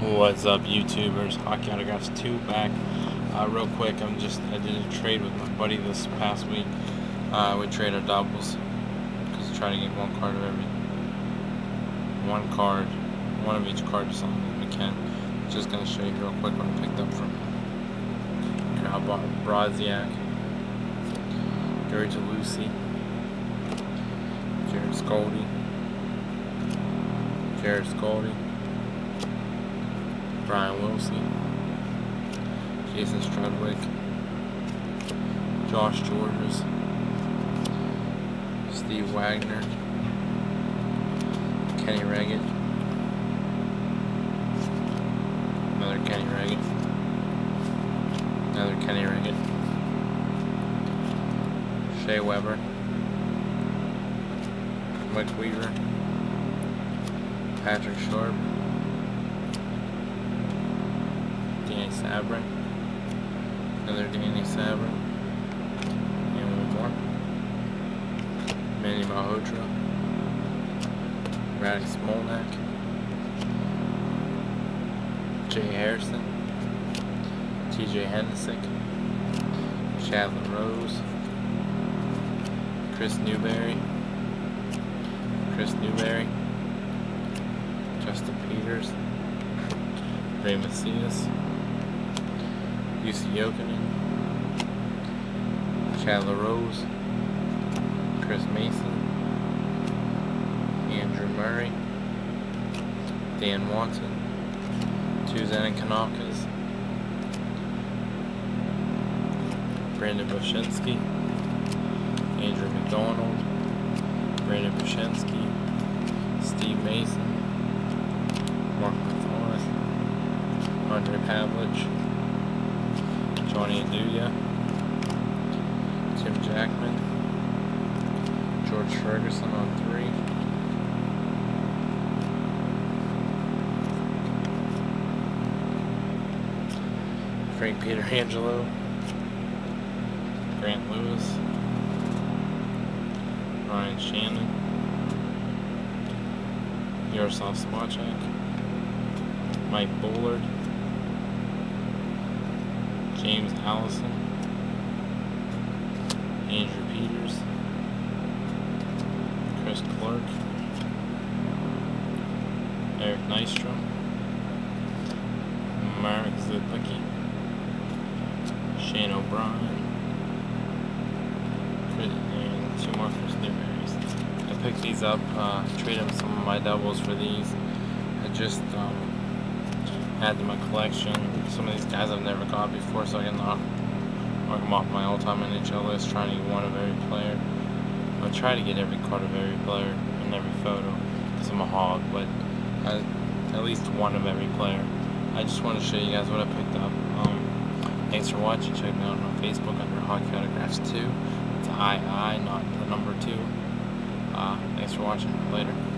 What's up, YouTubers? Hockey Autographs 2 back. Real quick, I did a trade with my buddy this past week. We traded our doubles, just try to get one of each card or something if we can. Just gonna show you real quick what I picked up from him. I bought Brodziak, Gary Delusi, Jared Scoldie, Brian Wilson, Jason Strudwick, Josh Georges, Steve Wagner, Kenny Raggett, another Kenny Raggett, Shea Weber, Mike Weaver, Patrick Sharp, Danny Sabrin, another Danny Sabrin, and one more, Manny Malhotra, Radix Molnack, Jay Harrison, TJ Hennesick, Chadlin Rose, Chris Newberry, Justin Peters, Ray Macias, Jussi Jokinen, Chad LaRose, Chris Mason, Andrew Murray, Dan Watson, Suzanne Kanakis, Brandon Boshinsky, Andrew McDonald, Steve Mason, Mark Mathorn, Andre Pavlich, Johnny Aduya, Tim Jackman, George Ferguson on 3, Frank Peter Angelo, Grant Lewis, Ryan Shannon, Yaroslav Smachek, Mike Bullard, James Allison, Andrew Peters, Chris Clark, Eric Nystrom, Marek Ziplicki, Shane O'Brien, and 2 more Chris Newberry's. I picked these up, traded up some of my doubles for these. I just add to my collection. Some of these guys I've never got before, so I can knock them off my all-time NHL list, trying to get one of every player. I try to get every card of every player and every photo, because I'm a hog, but at least one of every player. I just want to show you guys what I picked up. Thanks for watching. Check me out on Facebook under Hockey Autographs 2. It's II, not the number 2. Thanks for watching. Later.